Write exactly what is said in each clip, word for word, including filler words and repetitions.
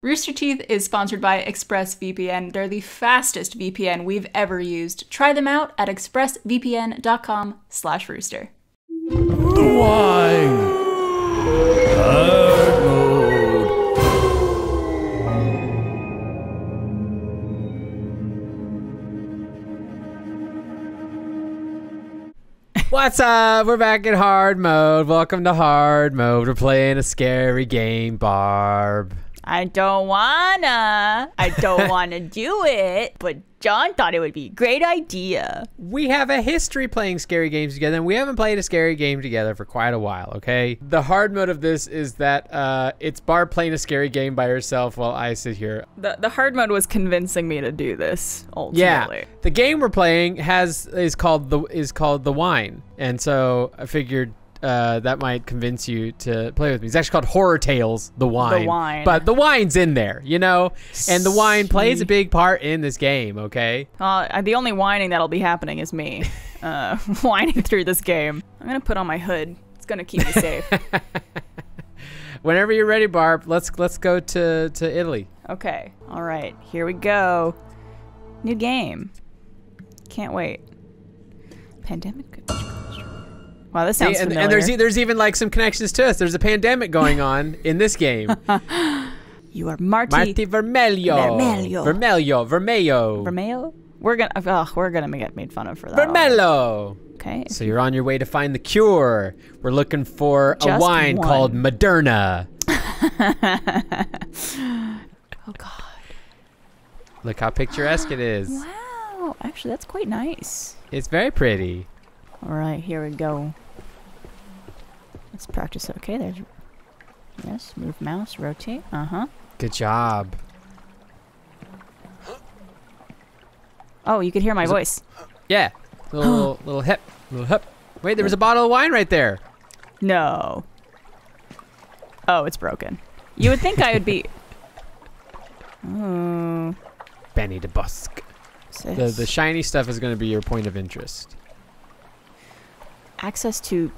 Rooster Teeth is sponsored by ExpressVPN. They're the fastest V P N we've ever used. Try them out at expressvpn.com slash rooster. The wine! Hard mode. What's up? We're back at hard mode. Welcome to hard mode. We're playing a scary game, Barb. I don't wanna. I don't wanna do it, but John thought it would be a great idea. We have a history playing scary games together, and we haven't played a scary game together for quite a while, okay? The hard mode of this is that uh, it's Barb playing a scary game by herself while I sit here. The, the hard mode was convincing me to do this, ultimately. Yeah, the game we're playing has is called the, is called The Wine, and so I figured Uh, that might convince you to play with me. It's actually called Horror Tales: The Wine. The wine. But the wine's in there, you know? And the wine Sweet. plays a big part in this game, okay? Uh, the only whining that'll be happening is me. Uh, whining through this game. I'm gonna put on my hood. It's gonna keep me safe. Whenever you're ready, Barb, let's let's go to, to Italy. Okay, all right, here we go. New game. Can't wait. Pandemic. Wow, this sounds See, and, familiar. And there's, there's even like some connections to us. There's a pandemic going on in this game. You are Marty. Marty Vermelho. Vermelho. Vermelho. Vermelho. Vermelho? We're gonna, oh, we're gonna get made fun of for that. Vermelho. Okay. So you're on your way to find the cure. We're looking for Just a wine one. called Moderna. Oh God. Look how picturesque it is. Wow, actually that's quite nice. It's very pretty. All right, here we go. Let's practice. Okay, there's... Yes, move mouse, rotate. Uh-huh. Good job. Oh, you could hear my there's voice. A, yeah. Little, little hip. Little hip. Wait, there was a bottle of wine right there. No. Oh, it's broken. You would think I would be... Oh. Benny DeBusk. The, the shiny stuff is going to be your point of interest. Access to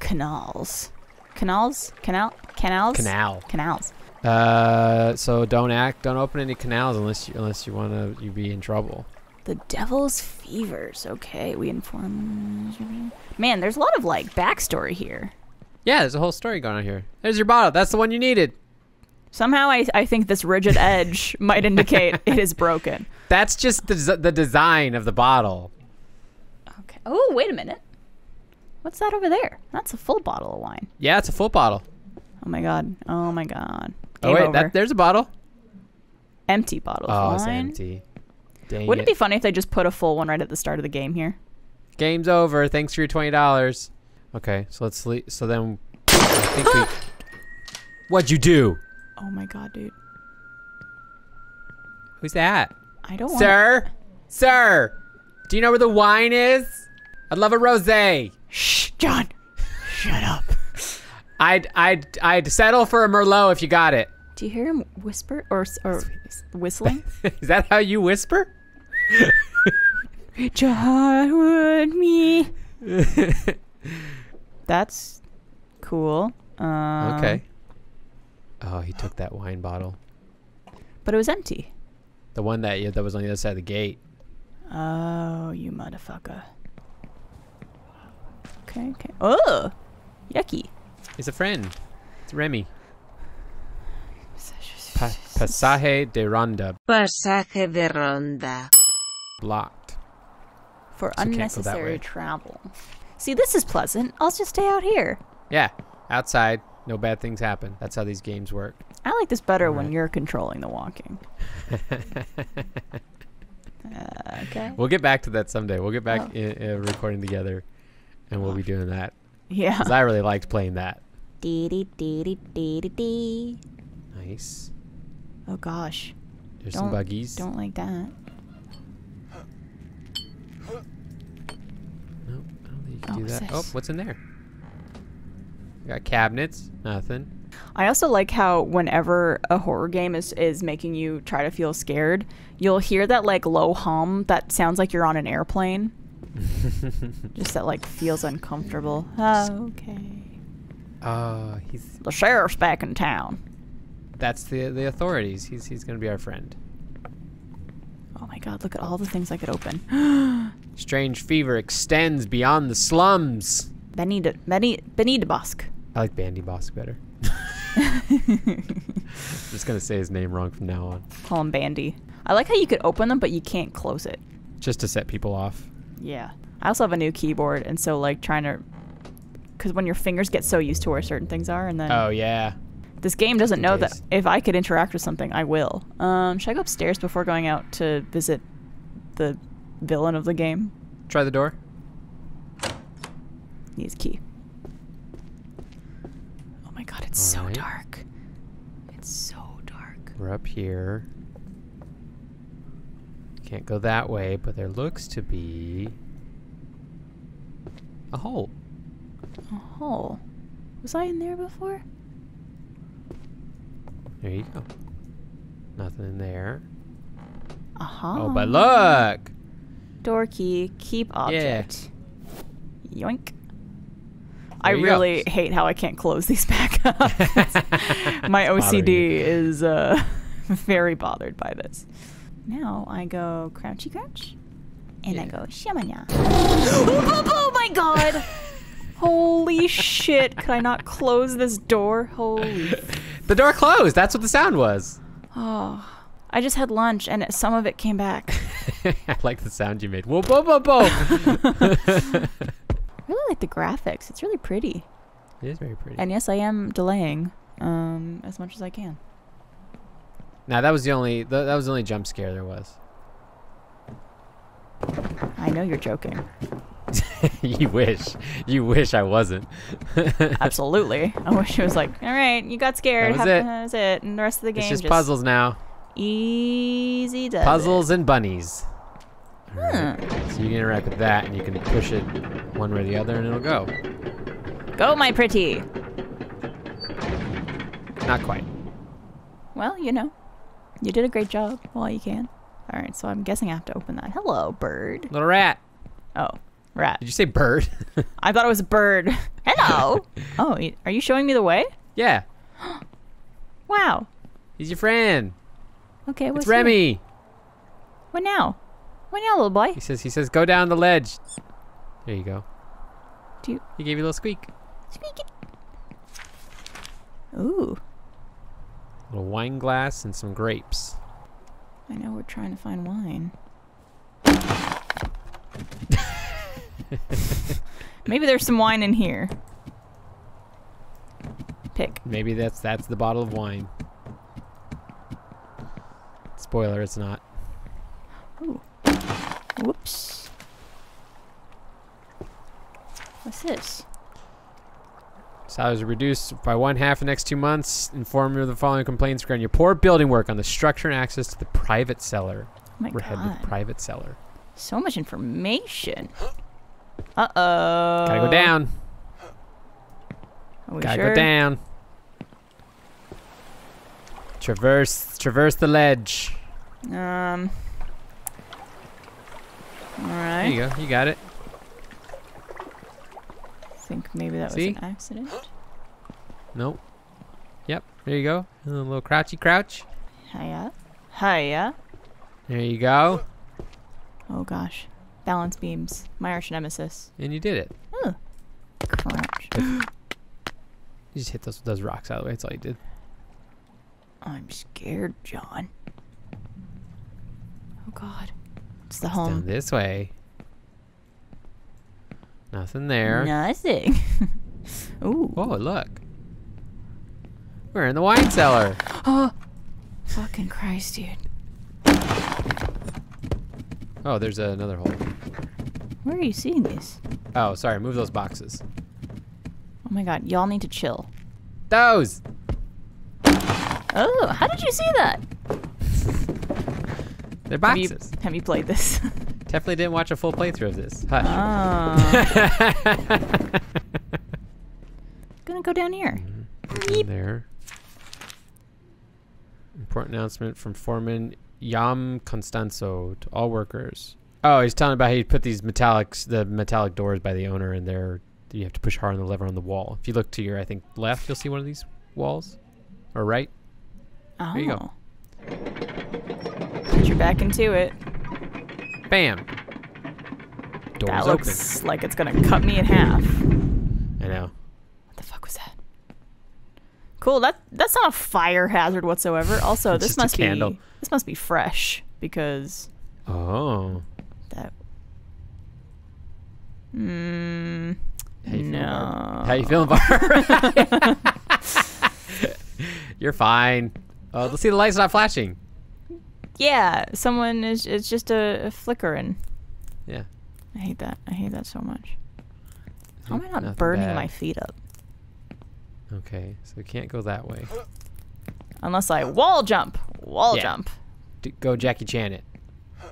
canals. Canals? Canal? Canals? Canal. Canals. Uh, so don't act, don't open any canals unless you, unless you wanna, you be in trouble. The devil's fevers. Okay, we inform. Man, there's a lot of like backstory here. Yeah, there's a whole story going on here. There's your bottle. That's the one you needed. Somehow I, I think this rigid edge might indicate it is broken. That's just the, the design of the bottle. Okay. Oh, wait a minute. What's that over there? That's a full bottle of wine. Yeah, it's a full bottle. Oh my God. Oh my God. Game oh wait, over. That, there's a bottle. Empty bottle of oh, wine. Oh, it's empty. Dang Wouldn't it. it be funny if they just put a full one right at the start of the game here? Game's over. Thanks for your twenty dollars. Okay, so let's leave. So then I think we... What'd you do? Oh my God, dude. Who's that? I don't want Sir? Sir! Do you know where the wine is? I'd love a rosé. Shh, John, shut up. I'd, I'd, I'd settle for a Merlot if you got it. Do you hear him whisper or, or whistling? Is that how you whisper? John would me. That's cool. Um, okay. Oh, he took that wine bottle. But it was empty. The one that, yeah, that was on the other side of the gate. Oh, you motherfucker. Okay, okay. Oh, yucky. It's a friend. It's Remy. Pa Pasaje de Ronda. Pasaje de Ronda. Blocked. For so unnecessary travel. See, this is pleasant. I'll just stay out here. Yeah, outside. No bad things happen. That's how these games work. I like this better right. when you're controlling the walking. uh, okay. We'll get back to that someday. We'll get back oh. in, uh, recording together. And we'll be doing that. Yeah. Because I really liked playing that. Dee dee dee dee dee dee dee. Nice. Oh gosh. There's don't, some buggies. Don't like that. No, I don't think you can oh, do that. This? Oh, what's in there? We got cabinets. Nothing. I also like how whenever a horror game is, is making you try to feel scared, you'll hear that like low hum that sounds like you're on an airplane. Just that like feels uncomfortable. Oh, okay. Oh, he's the sheriff's back in town. that's the the authorities. He's he's gonna be our friend. Oh my God! Look at all the things I could open. Strange fever extends beyond the slums. Benny de Benny Benita Bosque. I like Bandy Bosque better. I'm just gonna say his name wrong from now on. Call him Bandy. I like how you could open them, but you can't close it. Just to set people off. Yeah. I also have a new keyboard, and so like trying to, because when your fingers get so used to where certain things are, and then. Oh yeah. This game doesn't know that if I could interact with something, I will. Um, should I go upstairs before going out to visit the villain of the game? Try the door. Needs a key. Oh my God, it's all so right. dark. It's so dark. We're up here. Can't go that way, but there looks to be a hole. A hole? Was I in there before? There you go. Nothing in there. Uh-huh. Oh, but look! Door key, keep object. Yeah. Yoink. There I really go. hate how I can't close these back up. My O C D is uh, very bothered by this. Now I go crouchy crouch, and yeah. I go shamanya. Oh, oh my God! Holy shit! Could I not close this door? Holy. The door closed. That's what the sound was. Oh, I just had lunch, and some of it came back. I like the sound you made. Whoa, whoa, whoa, whoa! I really like the graphics. It's really pretty. It is very pretty. And yes, I am delaying um, as much as I can. Now that was the only th that was the only jump scare there was. I know you're joking. You wish. You wish I wasn't. Absolutely. I wish it was like, all right, you got scared. That was, it. that was it. And the rest of the game it's just, just puzzles now. Easy does Puzzles it. and bunnies. Hmm. Right. So you can interact with that, and you can push it one way or the other, and it'll go. Go, my pretty. Not quite. Well, you know, you did a great job while you can. All right, so I'm guessing I have to open that. Hello, bird. Little rat. Oh. Rat. Did you say bird? I thought it was a bird. Hello. Oh, are you showing me the way? Yeah. Wow. He's your friend. Okay, what's It's Remy. He? What now? What now, little boy? He says he says go down the ledge. There you go. Do you He gave you a little squeak. Squeak it. Ooh. A little wine glass and some grapes. I know we're trying to find wine. Maybe there's some wine in here. Pick. Maybe that's that's the bottle of wine. Spoiler, it's not. Ooh. Whoops. What's this? Salaries are reduced by one half in the next two months. Inform you of the following complaints regarding your poor building work on the structure and access to the private cellar. Oh my We're God. headed to the private cellar. So much information. Uh oh. Gotta go down. Are we Gotta sure? go down. Traverse, traverse the ledge. Um. All right. There you go. You got it. I think maybe that See? was an accident. Nope. Yep. There you go. A little crouchy crouch. Hiya. Hiya. There you go. Oh gosh. Balance beams, my arch nemesis. And you did it. Oh, crunch. You just hit those those rocks out of the way. That's all you did. I'm scared, John. Oh God, it's the it's home. Down this way. Nothing there. Nothing. Ooh. Oh, look. We're in the wine cellar. Oh, fucking Christ, dude. Oh, there's uh, another hole. Where are you seeing these? Oh, sorry. Move those boxes. Oh my God, y'all need to chill. Those. Oh, how did you see that? They're boxes. Have you, have you played this? Definitely didn't watch a full playthrough of this. Hush. Oh. Gonna go down here. Mm-hmm. There. Important announcement from Foreman Yam Constanzo to all workers. Oh, he's telling about how you put these metallics, the metallic doors by the owner, and there you have to push hard on the lever on the wall. If you look to your, I think, left, you'll see one of these walls, or right. Oh. There you go. Put your back into it. Bam. Door's that looks open. Like it's gonna cut me in half. I know. What the fuck was that? Cool. That that's not a fire hazard whatsoever. Also, this must be candle. This must be fresh because. Oh. That. Hmm. How you no. How you feeling, Barb? You're fine. Uh, let's see, the light's not flashing. Yeah, someone is. It's just a, a flickering. Yeah. I hate that. I hate that so much. How am I not burning bad. my feet up? Okay, so we can't go that way. Unless I wall jump. Wall yeah. jump. D go Jackie Chan it. Do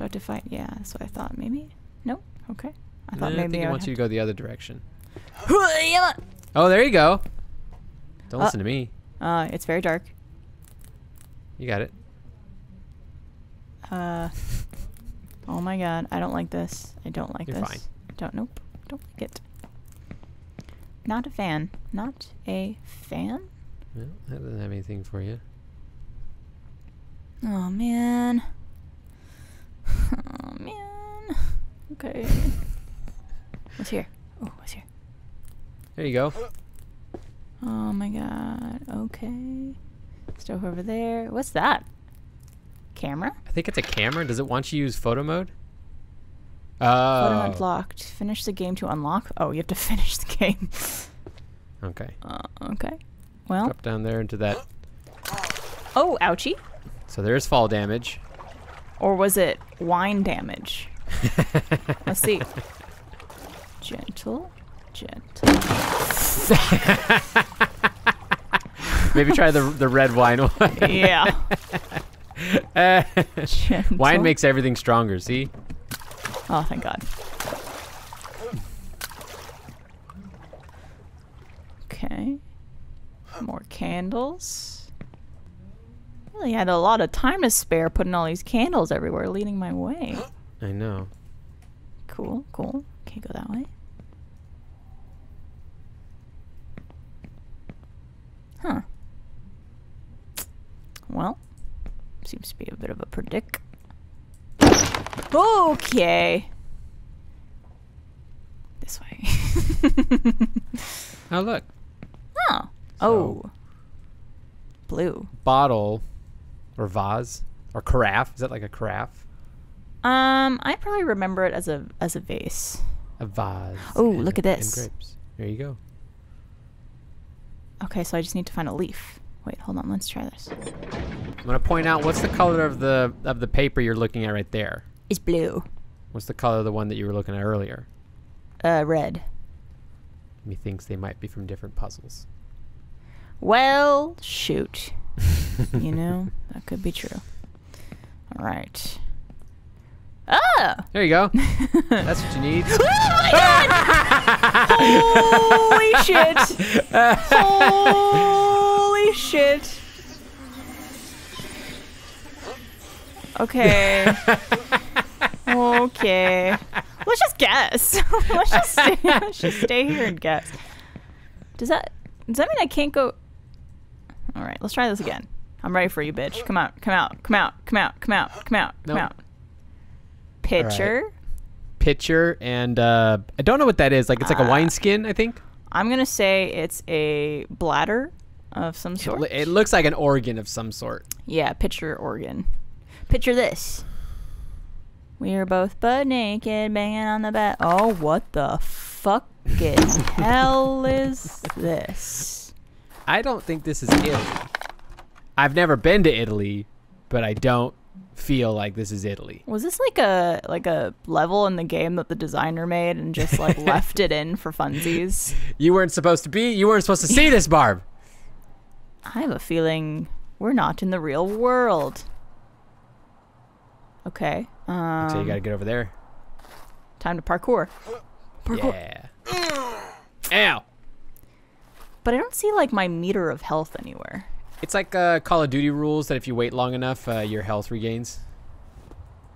I have to fight? Yeah, that's what I thought. Maybe? No? Okay. I thought no, maybe I think I it wants you to go the other direction. Oh, there you go. Don't uh, listen to me. Uh, it's very dark. You got it. Uh... Oh my god, I don't like this. I don't like You're this. Fine. Don't nope. Don't like it. Not a fan. Not a fan? Well, that doesn't have anything for you. Oh man. Oh man. Okay. What's here? Oh, what's here? There you go. Oh my god. Okay. Stove over there. What's that? Camera? I think it's a camera. Does it want you to use photo mode? Oh. Photo mode locked. Finish the game to unlock. Oh, you have to finish the game. Okay. Uh, okay. Well. Drop down there into that. Oh, ouchie. So there's fall damage. Or was it wine damage? Let's see. Gentle. Gentle. Maybe try the, the red wine one. Yeah. Uh, wine makes everything stronger, see? Oh, thank God. Okay. More candles. Really had a lot of time to spare putting all these candles everywhere leading my way. I know. Cool, cool. Can't go that way. Huh. Well. Seems to be a bit of a predic. Okay. This way. Oh, look. Oh. So oh. Blue. Bottle or vase or carafe. Is that like a carafe? Um, I probably remember it as a as a vase. A vase. Oh, look at this. And grapes. There you go. Okay, so I just need to find a leaf. Wait, hold on. Let's try this. I'm gonna point out what's the color of the of the paper you're looking at right there. It's blue. What's the color of the one that you were looking at earlier? Uh, red. Methinks they might be from different puzzles. Well, shoot. You know, that could be true. All right. Oh! There you go. That's what you need. Oh my god! Holy shit! Holy shit! Okay. Okay. Let's just guess. Let's just stay, let's just stay here and guess. Does that does that mean I can't go? All right. Let's try this again. I'm ready for you, bitch. Come out. Come out. Come out. Come out. Come out. Come out. Come nope. out. Pitcher. Right. Pitcher and uh, I don't know what that is. Like it's like uh, a wineskin, I think. I'm gonna say it's a bladder of some sort. It, it looks like an organ of some sort. Yeah, pitcher organ. Picture this. We are both butt naked banging on the bed. Oh, what the fucking hell is this? I don't think this is Italy. I've never been to Italy, but I don't feel like this is Italy. Was this like a like a level in the game that the designer made and just like left it in for funsies? You weren't supposed to be. You weren't supposed to see this, Barb. I have a feeling we're not in the real world. Okay. Um, so you gotta get over there. Time to parkour. Parkour. Yeah. Ow. But I don't see like my meter of health anywhere. It's like uh, Call of Duty rules that if you wait long enough, uh, your health regains.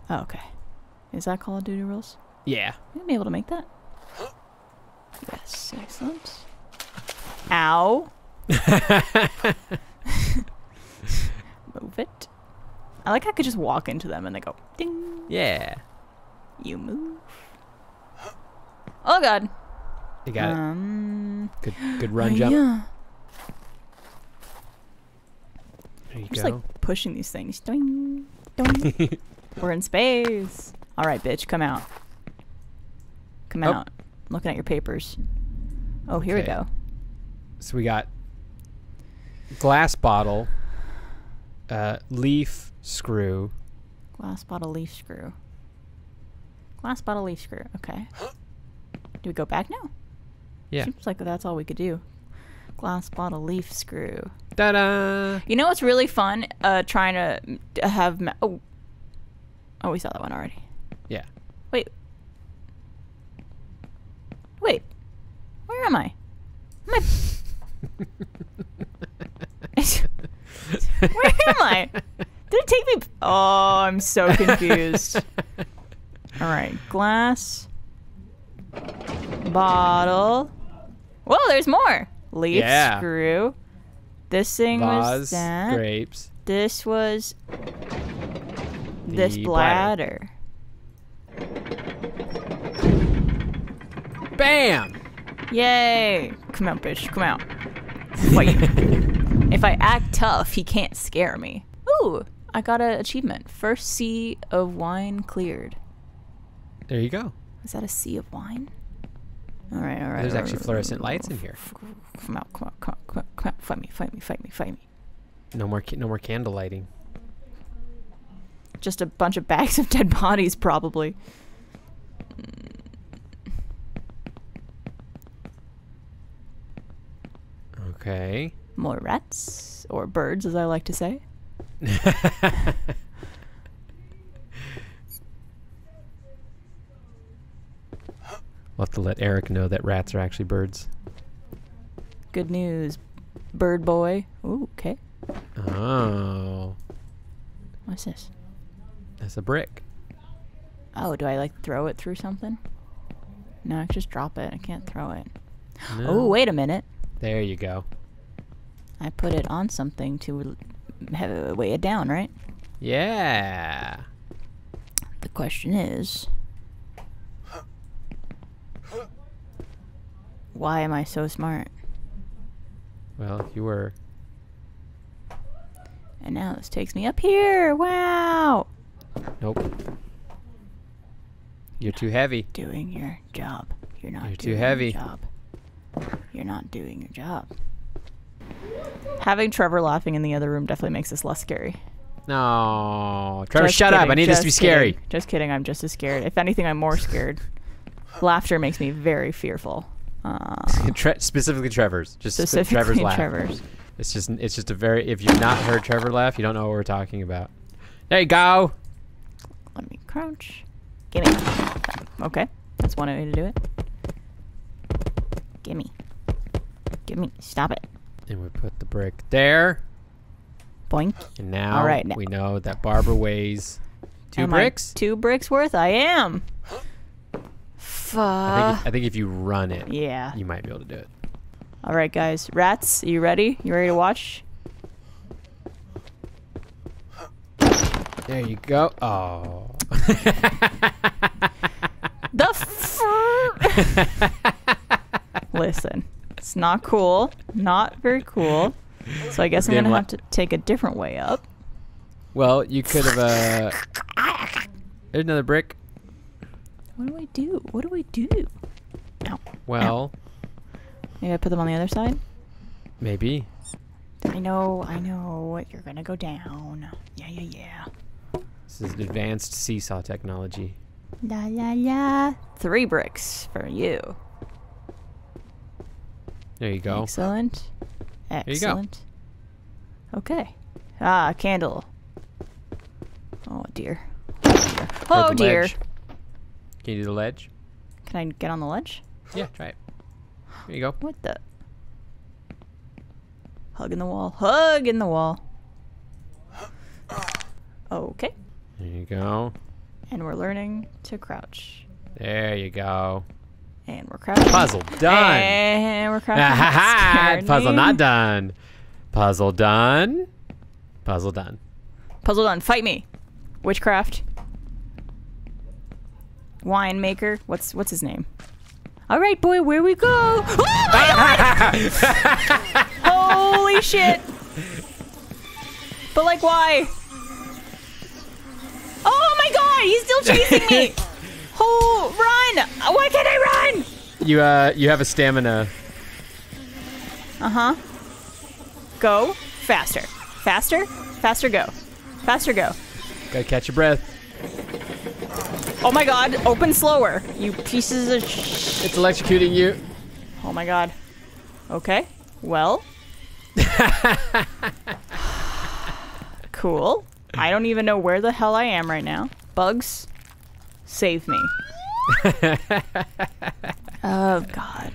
Oh, okay. Is that Call of Duty rules? Yeah. I'm gonna be able to make that. Yes. Excellent. Ow. Move it. I like how I could just walk into them and they go ding. Yeah. You move. Oh god. You got um, it. Good, good run, jump. Yeah. There you I'm go. Just like pushing these things. Doing, doing. We're in space. All right, bitch, come out. Come oh. out. I'm looking at your papers. Oh, here okay. we go. So we got glass bottle, uh, leaf screw. Glass bottle, leaf screw. Glass bottle, leaf screw. Okay. Do we go back now? Yeah. Seems like that's all we could do. Glass bottle, leaf screw. Ta-da! You know what's really fun? Uh, trying to have... Ma oh. oh, we saw that one already. Yeah. Wait. Wait. Where am I? Am I... Where am I? Did it take me... Oh, I'm so confused. All right. Glass... bottle. Whoa, there's more. Leaf yeah. screw. This thing Vaz, was that. Grapes. This was the this bladder. bladder. Bam! Yay! Come out, bitch. Come out. Wait. If I act tough, he can't scare me. Ooh, I got an achievement. First sea of wine cleared. There you go. Is that a sea of wine? All right, all right. There's actually fluorescent lights in here. Come out, come out, come out, come out, come out. Fight me, fight me, fight me, fight me. No more, no more candle lighting. Just a bunch of bags of dead bodies, probably. Okay. More rats, or birds, as I like to say. We'll have to let Eric know that rats are actually birds. Good news, bird boy. Ooh, okay. Oh. What's this? That's a brick. Oh, do I like throw it through something? No, I just drop it. I can't throw it. No. Oh, wait a minute. There you go. I put it on something to weigh it down, right? Yeah. The question is... why am I so smart? Well, you were. And now this takes me up here. Wow. Nope. You're too heavy. Doing your job. You're not You're doing too heavy. your job. You're not doing your job. Having Trevor laughing in the other room definitely makes this less scary. No. Trevor, just shut kidding. up. I need just this to be scary. Kidding. Just kidding. I'm just as scared. If anything, I'm more scared. Laughter makes me very fearful. Uh, Tre specifically Trevor's just specifically Trevor's laugh. Trevor's. It's just it's just a very if you've not heard Trevor laugh, you don't know what we're talking about. There you go. Let me crouch. Gimme. Okay. That's one way to do it. Gimme. Gimme. Stop it. And we put the brick there. Boink. And now, All right, now. we know that Barbara weighs two am bricks. I two bricks worth. I am. I think, I think if you run it, yeah, you might be able to do it. All right, guys. Rats, you ready? You ready to watch? There you go. Oh. the fur. Listen, it's not cool. Not very cool. So I guess I'm going to have to take a different way up. Well, you could have... Uh... There's another brick. What do I do? What do I do? Ow. Well. Ow. Maybe I put them on the other side? Maybe. I know, I know. You're gonna go down. Yeah, yeah, yeah. This is advanced seesaw technology. La, la, la. Three bricks for you. There you go. Excellent. Excellent. There you go. Okay. Ah, a candle. Oh, dear. Oh, dear. Ledge. Can you do the ledge? Can I get on the ledge? Yeah, try it. There you go. What the? Hug in the wall. Hug in the wall. Okay. There you go. And we're learning to crouch. There you go. And we're crafting. Puzzle done. And we're crafting. Ah, puzzle not done. Puzzle done. Puzzle done. Puzzle done. Fight me. Witchcraft. Wine maker. What's what's his name? All right, boy. Where we go? Oh my God! Holy shit! But like, why? Oh my God! He's still chasing me. Oh, run! Why can't I run? You uh, you have a stamina. Uh huh. Go faster, faster, faster. Go, faster. Go. Gotta catch your breath. Oh my God! Open slower, you pieces of sh. It's electrocuting you. Oh my God. Okay. Well. Cool. I don't even know where the hell I am right now. Bugs. Save me. Oh, God.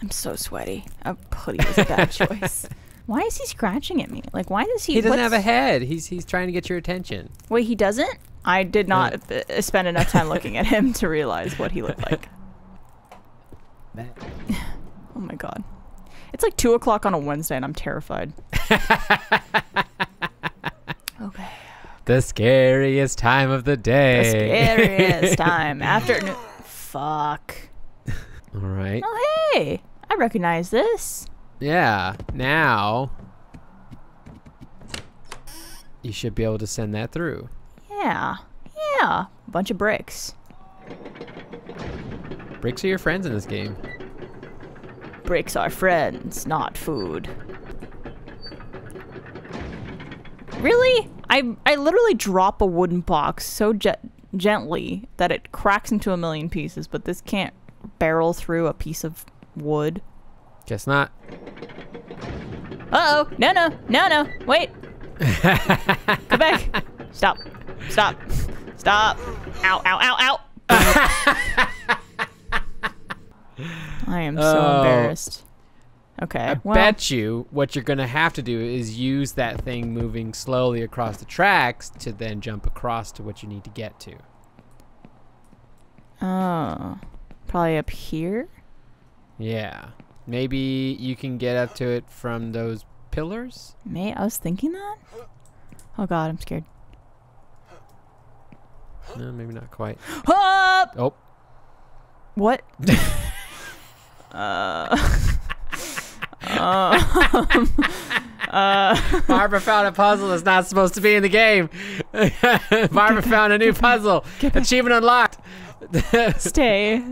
I'm so sweaty. Oh, please, was a bad choice. Why is he scratching at me? Like, why does he... He doesn't have a head. He's he's trying to get your attention. Wait, he doesn't? I did not uh, spend enough time looking at him to realize what he looked like. Oh, my God. It's like two o'clock on a Wednesday, and I'm terrified. Okay. The scariest time of the day. The scariest time. Afternoon. Fuck. All right. Oh, hey. I recognize this. Yeah. Now, you should be able to send that through. Yeah. Yeah. Bunch of bricks. Bricks are your friends in this game. Bricks are friends, not food. Really? I, I literally drop a wooden box so ge gently that it cracks into a million pieces, but this can't barrel through a piece of wood. Guess not. Uh-oh. No, no. No, no. Wait. Come back. Stop. Stop. Stop. Ow, ow, ow, ow. I am so oh. embarrassed. Okay. I well, bet you what you're gonna have to do is use that thing moving slowly across the tracks to then jump across to what you need to get to. Oh, probably up here? Yeah. Maybe you can get up to it from those pillars? May I was thinking that? Oh God, I'm scared. No, maybe not quite. Up! Oh. What? uh... Um, uh, Barbara found a puzzle that's not supposed to be in the game. Barbara found a new puzzle. Achievement unlocked. Stay.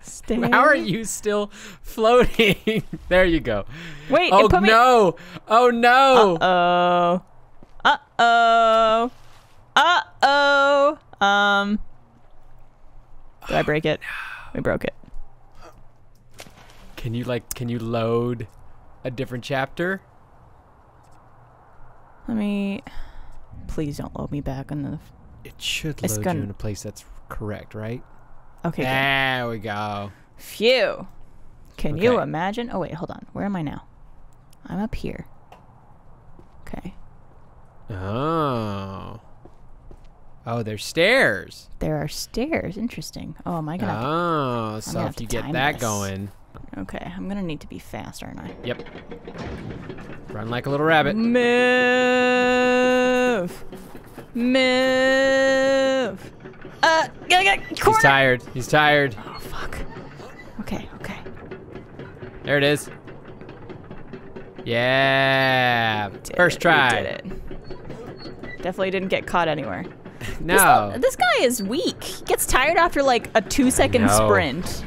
Stay. How are you still floating? There you go. Wait. Oh, it put no. Me oh, no. Uh-oh. Uh-oh. Uh-oh. Um. Did I break it? No. We broke it. Can you, like, can you load... a different chapter? Let me... Please don't load me back on the... It should load gonna... you in a place that's correct, right? Okay. There good. we go. Phew. Can okay. you imagine? Oh, wait. Hold on. Where am I now? I'm up here. Okay. Oh. Oh, there's stairs. There are stairs. Interesting. Oh, my God. Oh, so if you get that this. going... Okay, I'm gonna need to be fast, aren't I? Yep. Run like a little rabbit. Move! Move! Uh, gotta get corner! He's tired. He's tired. Oh, fuck. Okay, okay. There it is. Yeah! First try. We did it. Definitely didn't get caught anywhere. No. This, this guy is weak. He gets tired after like a two second sprint.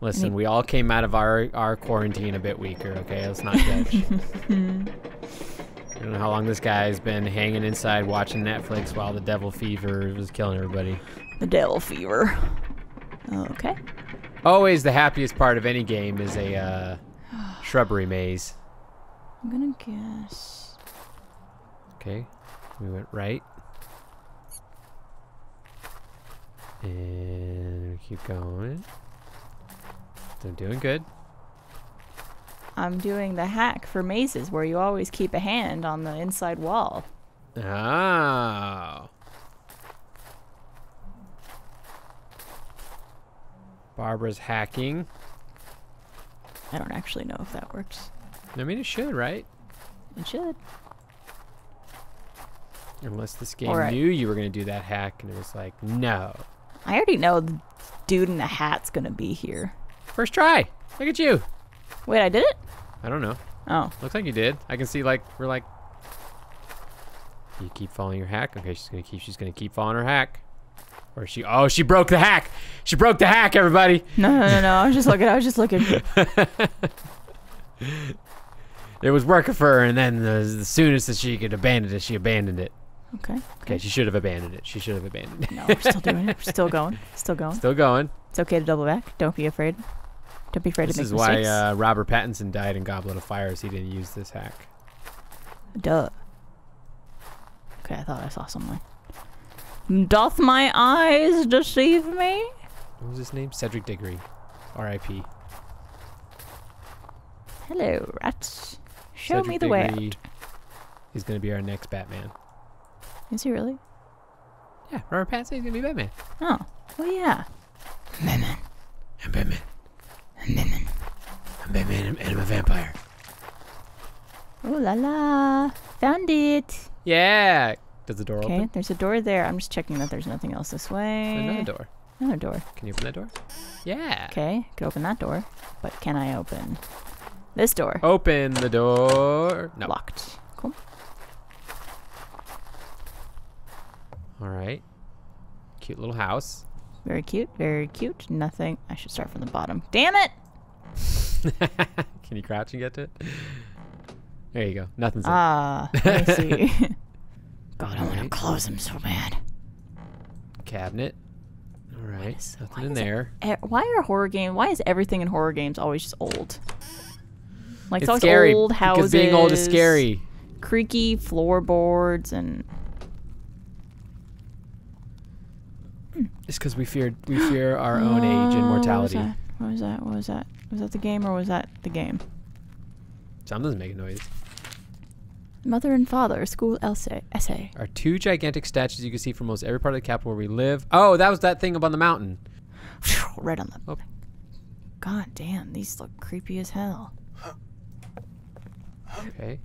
Listen, we all came out of our, our quarantine a bit weaker, okay? Let's not judge. I don't know how long this guy's been hanging inside watching Netflix while the devil fever was killing everybody. The devil fever. Okay. Always the happiest part of any game is a uh, shrubbery maze. I'm gonna guess. Okay, we went right. And we keep going. I'm doing good. I'm doing the hack for mazes where you always keep a hand on the inside wall. Oh. Barbara's hacking. I don't actually know if that works. I mean, it should, right? It should. Unless this game right. knew you were going to do that hack and it was like, no. I already know the dude in the hat's going to be here. First try. Look at you. Wait, I did it? I don't know. Oh. Looks like you did. I can see like, we're like, you keep following your hack. Okay, she's going to keep, she's going to keep following her hack. Or she, oh, she broke the hack. She broke the hack, everybody. No, no, no, no. I was just looking. I was just looking. It was working for her, and then as soon as she could abandon it, she abandoned it. Okay. Okay, she should have abandoned it. She should have abandoned it. No, we're still doing it. We're still going. Still going. Still going. It's okay to double back. Don't be afraid. Don't be afraid this to make mistakes. This is why uh, Robert Pattinson died in Goblet of Fire, so he didn't use this hack. Duh. Okay, I thought I saw someone. Doth my eyes deceive me? What was his name? Cedric Diggory. R I P Hello, rats. Show Cedric me the Diggory way out. He's going to be our next Batman. Is he really? Yeah, Robert Pattinson is going to be Batman. Oh, well, yeah. I'm Batman. I'm Batman. I'm Batman. I'm Batman and I'm a vampire. Ooh la la. Found it. Yeah. Does the door open? Okay, there's a door there. I'm just checking that there's nothing else this way. There's another door. Another door. Can you open that door? Yeah. Okay, could open that door. But can I open this door? Open the door. No. Locked. Cool. All right. Cute little house. Very cute. Very cute. Nothing. I should start from the bottom. Damn it! Can you crouch and get to it? There you go. Nothing's Ah, uh, I see. God, I want to close them so bad. Cabinet. All right, is, nothing in there. It, why are horror games? Why is everything in horror games always just old? Like it's, it's always scary, old houses. Because being old is scary. Creaky floorboards and. It's because we feared we fear our own age and mortality. What was that? What was that? What was that? Was that the game or was that the game? Something's making noise. Mother and father, school essay. essay. Are two gigantic statues you can see from almost every part of the capital where we live. Oh, that was that thing up on the mountain. Right on the... Oh. God damn, these look creepy as hell. Okay.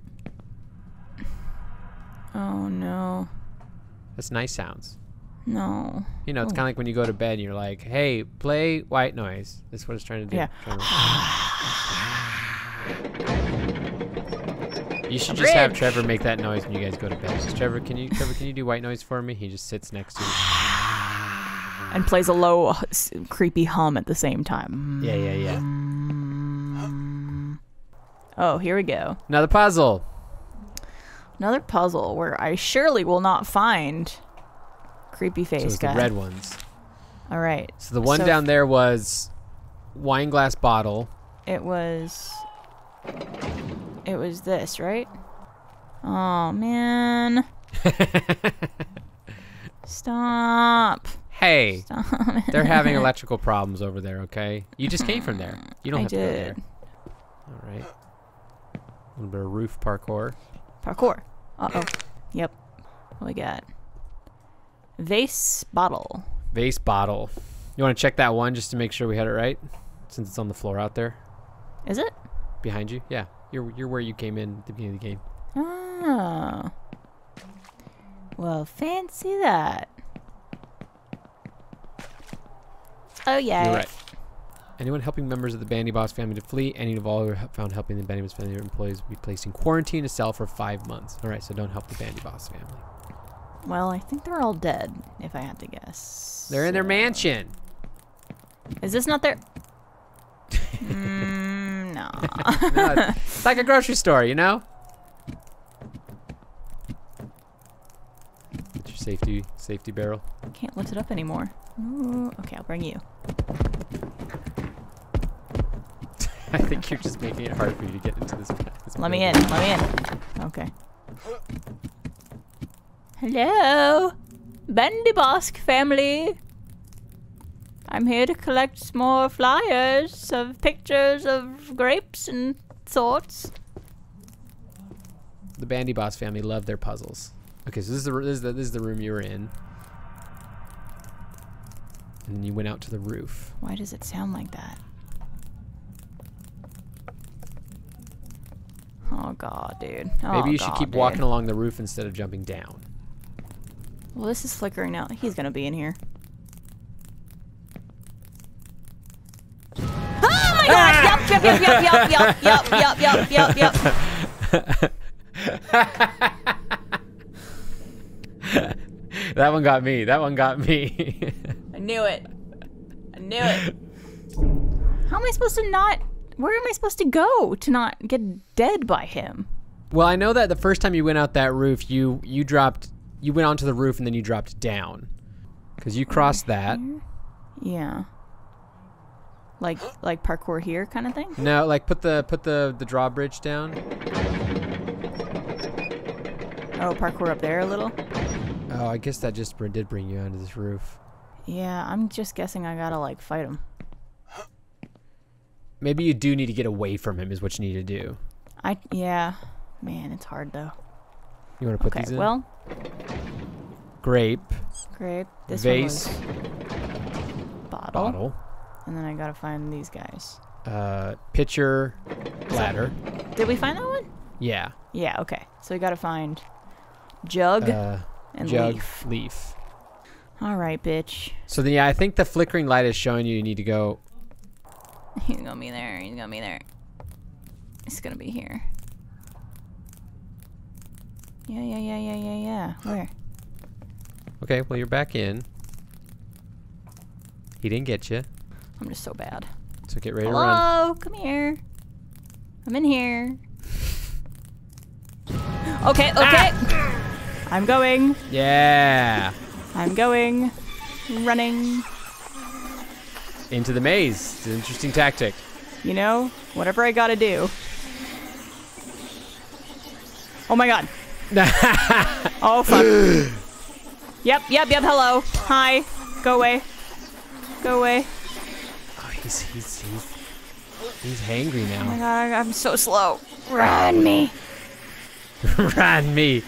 Oh, no. That's nice sounds. No. You know, it's oh. kind of like when you go to bed and you're like, hey, play white noise. That's what it's trying to do. Yeah. You should just have Trevor make that noise when you guys go to bed. Just, Trevor, can you Trevor, can you do white noise for me? He just sits next to you. And plays a low, uh, creepy hum at the same time. Yeah, yeah, yeah. Oh, here we go. Another puzzle. Another puzzle where I surely will not find creepy face so it's guy. The red ones. All right. So the one so down there was wine glass bottle. It was... It was this, right? Oh, man. Stop. Hey. Stop. They're having electrical problems over there, okay? You just came from there. You don't I have did. to go there. All right. A little bit of roof parkour. Parkour. Uh-oh. Yep. What we got? Vase bottle. Vase bottle. You want to check that one just to make sure we had it right? Since it's on the floor out there. Is it? Behind you? Yeah. You're, you're where you came in at the beginning of the game. Oh. Well, fancy that. Oh, yeah. You're right. Anyone helping members of the Bandy Bosque family to flee, any of all who are found helping the Bandy Bosque family employees will be placed in quarantine to cell for five months. All right, so don't help the Bandy Bosque family. Well, I think they're all dead, if I had to guess. They're so. in their mansion. Is this not their... mm. No. No, it's like a grocery store, you know? Get your safety safety barrel. Can't lift it up anymore. Ooh, okay, I'll bring you. I think you're just making it hard for you to get into this. this Let me in. Let me in. Okay. Hello, Bandy Bosque family. I'm here to collect more flyers of pictures of grapes and sorts. The Bandy Bosque family love their puzzles. Okay, so this is the this is the, this is the room you were in. And then you went out to the roof. Why does it sound like that? Oh god, dude. Oh, maybe you god, should keep dude. walking along the roof instead of jumping down. Well, this is flickering out. He's gonna be in here. Oh my ah! god! Yup, yup, yup, yup, yup, yup, yup, yup, yup, yup. That one got me. That one got me. I knew it. I knew it. How am I supposed to not... Where am I supposed to go to not get dead by him? Well, I know that the first time you went out that roof, you you dropped, you went onto the roof and then you dropped down, because you crossed that. Yeah. Like like parkour here kind of thing. No, like put the put the the drawbridge down. Oh, parkour up there a little. Oh, I guess that just did bring you onto this roof. Yeah, I'm just guessing I gotta like fight him. Maybe you do need to get away from him is what you need to do. I, yeah. Man, it's hard though. You want to put okay, these in? well. Grape. Grape. This Vase. One bottle. Bottle. And then I gotta find these guys. Uh, pitcher, ladder. So, did we find that one? Yeah. Yeah, okay. So we gotta find jug uh, and jug, leaf. leaf. All right, bitch. So then, yeah, I think the flickering light is showing you you need to go... He's gonna be there, he's gonna be there. He's gonna be here. Yeah, yeah, yeah, yeah, yeah, yeah. Where? Okay, well, you're back in. He didn't get you. I'm just so bad. So get ready Hello, to run. Hello, come here. I'm in here. Okay, okay. Ah! I'm going. Yeah. I'm going. Running. Into the maze. It's an interesting tactic. You know, whatever I gotta do. Oh my god. Oh fuck. Yep, yep, yep, hello. Hi. Go away. Go away. Oh, he's, he's, he's, he's hangry now. Oh my god, I'm so slow. Run me. Run me.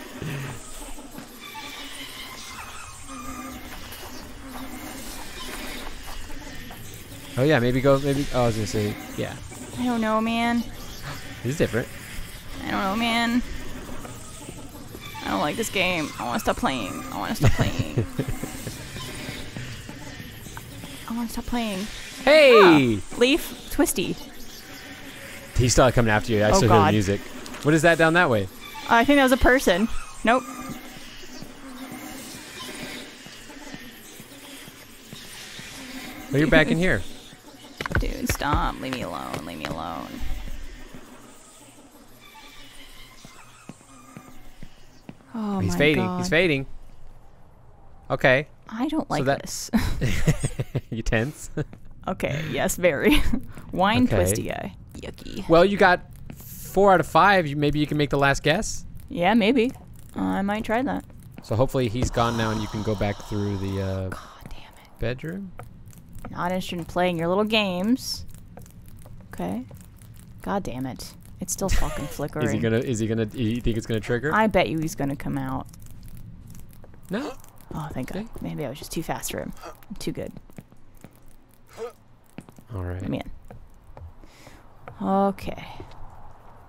Oh yeah, maybe go, maybe, oh, I was gonna say, yeah. I don't know, man. This is different. I don't know, man. I don't like this game. I wanna stop playing. I wanna stop playing. I wanna stop playing. Hey! Ah, leaf, twisty. He started coming after you. I oh, still God. hear the music. What is that down that way? Uh, I think that was a person. Nope. Well, you're back in here. Dude, stop. Leave me alone. Leave me alone. Oh, He's my fading. God. He's fading. Okay. I don't like so that... this. You tense? Okay. Yes, very. Wine okay. twisty guy. Yucky. Well, you got four out of five. You, maybe you can make the last guess? Yeah, maybe. Uh, I might try that. So hopefully he's gone now and you can go back through the uh, God damn it. bedroom. Not interested in playing your little games. Okay. God damn it. It's still fucking flickering. Is he gonna, is he gonna, you think it's gonna trigger? I bet you he's gonna come out. No. Oh, thank okay. God. Maybe I was just too fast for him. I'm too good. All right. Let me in. Okay.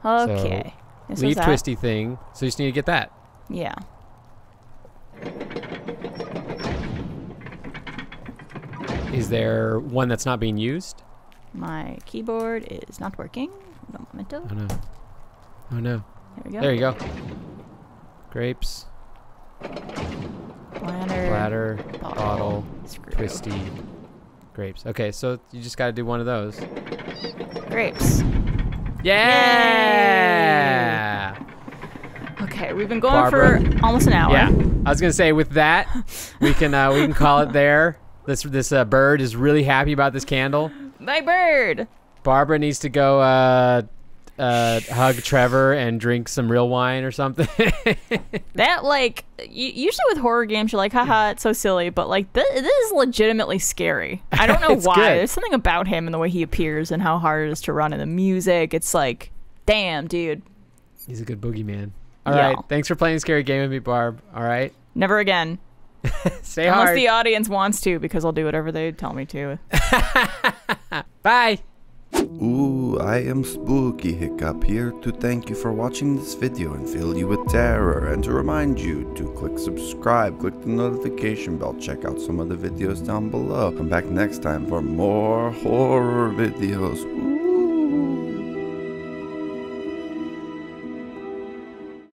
Okay. So, this leaf twisty thing. So you just need to get that. Yeah. Is there one that's not being used? My keyboard is not working. No momento. Oh no. Oh no. There we go. There you go. Grapes. Bladder. Bladder. Bottle. bottle twisty. Grapes. Okay, so you just gotta do one of those. Grapes. Yeah! Yay! Okay, we've been going Barbara. for almost an hour. Yeah. I was gonna say with that, we can uh, we can call it there. This this uh, bird is really happy about this candle. My bird. Barbara needs to go uh, uh, hug Trevor and drink some real wine or something. That like usually with horror games you're like, haha, it's so silly, but like this, this is legitimately scary. I don't know why. Good. There's something about him and the way he appears and how hard it is to run and the music. It's like, damn, dude. He's a good boogeyman. All Yo. right, thanks for playing a scary game with me, Barb. All right. Never again. Stay Unless hard. Unless the audience wants to, because I'll do whatever they tell me to. Bye. Ooh, I am Spooky Hiccup here to thank you for watching this video and fill you with terror, and to remind you to click subscribe, click the notification bell, check out some of the videos down below. Come back next time for more horror videos. Ooh.